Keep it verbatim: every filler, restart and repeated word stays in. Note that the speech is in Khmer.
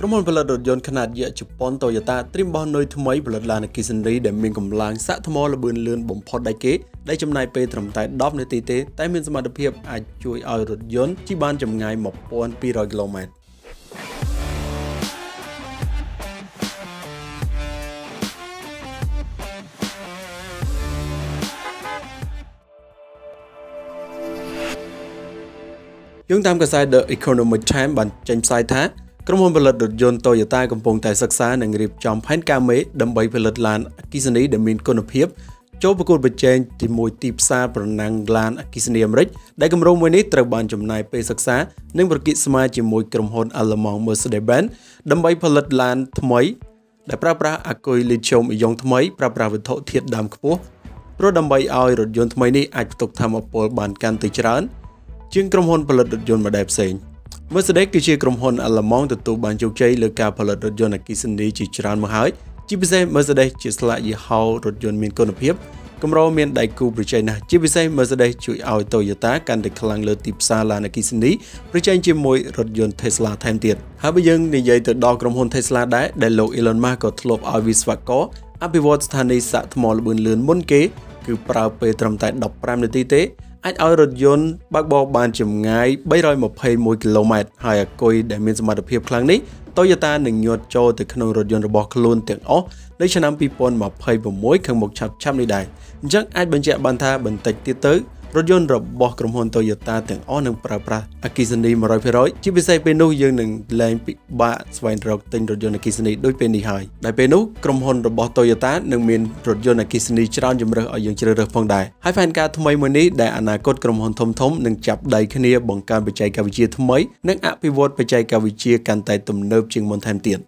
ក្រុមហ៊ុនផលិតរថយន្តខ្នាតយក្សជប៉ុន Toyota ត្រៀមបោះនុយថ្មីផលិតឡានអគ្គិសនីដែលមានកម្លាំងសាកថ្មល្បឿនលឿនបំផុតដែលគេដែលចំណាយពេលត្រឹមតែដប់នាទីទេតែមានសមត្ថភាពអាចជួយឲ្យរថយន្តជិះបានចម្ងាយ một nghìn hai trăm ម៉ែត្រ យើងតាមកាសែត The Economic Times បានចេញផ្សាយថា ក្រុមហ៊ុនផលិតរថយន្ត Toyota កំពុងតែសិក្សានិងរៀបចំផែនការមេដើម្បីផលិតឡានអគ្គិសនីដែលមានគុណភាពចូលប្រកួតប្រជែងជាមួយទីផ្សារប្រណាំងឡានអគ្គិសនីអាមេរិកដែលគម្រោងមួយនេះត្រូវបានចំណាយពេលសិក្សានិងប្រកួតស្មើជាមួយក្រុមហ៊ុន អាល្លឺម៉ង់ Mercedes-Benz ដើម្បីផលិតឡានថ្មីដែលប្រើប្រាស់អាគុយ Lithium ion ថ្មីប្រើប្រាស់វត្ថុធាតុដើមខ្ពស់ព្រោះដើម្បីឲ្យរថយន្តថ្មីនេះអាចផ្ទុកថាមពលបានកាន់តែច្រើនជាងក្រុមហ៊ុនផលិតរថយន្តមួយផ្សេង Mercedes គឺជាក្រុមហ៊ុនអាល្លឺម៉ង់ទទួលបានជោគជ័យលើការផលិតរថយន្តអគ្គិសនីជាច្រើនមកហើយជាពិសេស Mercedes ជាស្លាកយីហោរថយន្តមានគុណភាពកម្រមានដៃគូប្រជែងណាស់ជាពិសេស Mercedes ជួយឲ្យ Toyota កាន់តែខ្លាំងលើទីផ្សារឡានអគ្គិសនីប្រជែងជាមួយរថយន្ត Tesla ថែមទៀតហើយបើយើងនិយាយទៅដល់ក្រុមហ៊ុន Tesla ដែរដែលលោក Elon Musk ក៏ធ្លាប់ឲ្យវិស្វករអភិវឌ្ឍស្ថានីយ៍សាកថ្មល្បឿនលឿនមុនគេគឺប្រើពេលត្រឹមតែ ដប់ប្រាំ នាទីទេ អាចឲ្យរថយន្តបើកបោកបានចម្ងាយ ba trăm mười hai គីឡូម៉ែត្រ ហើយអាគុយដែលមានសមត្ថភាពខ្លាំងនេះ Toyota នឹងញាត់ចូលទៅក្នុងរថយន្តរបស់ខ្លួនទាំងអស់នៅឆ្នាំ ពីរពាន់ម្ភៃប្រាំមួយ ខាងមុខឆាប់ៗនេះដែរ អញ្ចឹងអាចបញ្ជាក់បានថាបន្តិចទៀតទៅរថយន្តរបស់ក្រុមហ៊ុន Toyota ទាំងអស់ នឹងប្រើប្រាស់អគ្គិសនី một trăm phần trăm ជាពិសេសពេលនោះយើងនឹងលែងពិបាកស្វែងរកទិញរថយន្តអគ្គិសនីដូចពេលនេះហើយ ដែលពេលនោះក្រុមហ៊ុនរបស់ Toyota នឹងមានរថយន្តអគ្គិសនីច្រើនជម្រើសឲ្យយើងជ្រើសរើសផងដែរ ហើយផែនការថ្មីមួយនេះដែលអនាគតក្រុមហ៊ុនធំៗ នឹងចាប់ដៃគ្នាបង្កើនបច្ចេកវិទ្យាថ្មី និងអភិវឌ្ឍបច្ចេកវិទ្យាកាន់តែទំនើបជាងមុនថែមទៀត